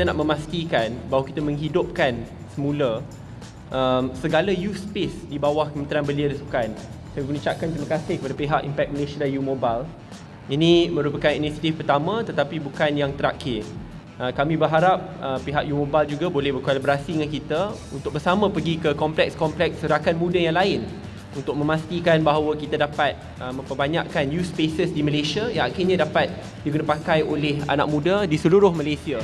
kita nak memastikan bahawa kita menghidupkan semula segala use space di bawah Kementerian Belia dan Sukan. Saya mengucapkan terima kasih kepada pihak Impact Malaysia dan U-Mobile. Ini merupakan inisiatif pertama tetapi bukan yang terakhir. Kami berharap pihak U-Mobile juga boleh berkolaborasi dengan kita untuk bersama pergi ke kompleks-kompleks rakan muda yang lain untuk memastikan bahawa kita dapat memperbanyakkan youth spaces di Malaysia yang akhirnya dapat digunapakai oleh anak muda di seluruh Malaysia.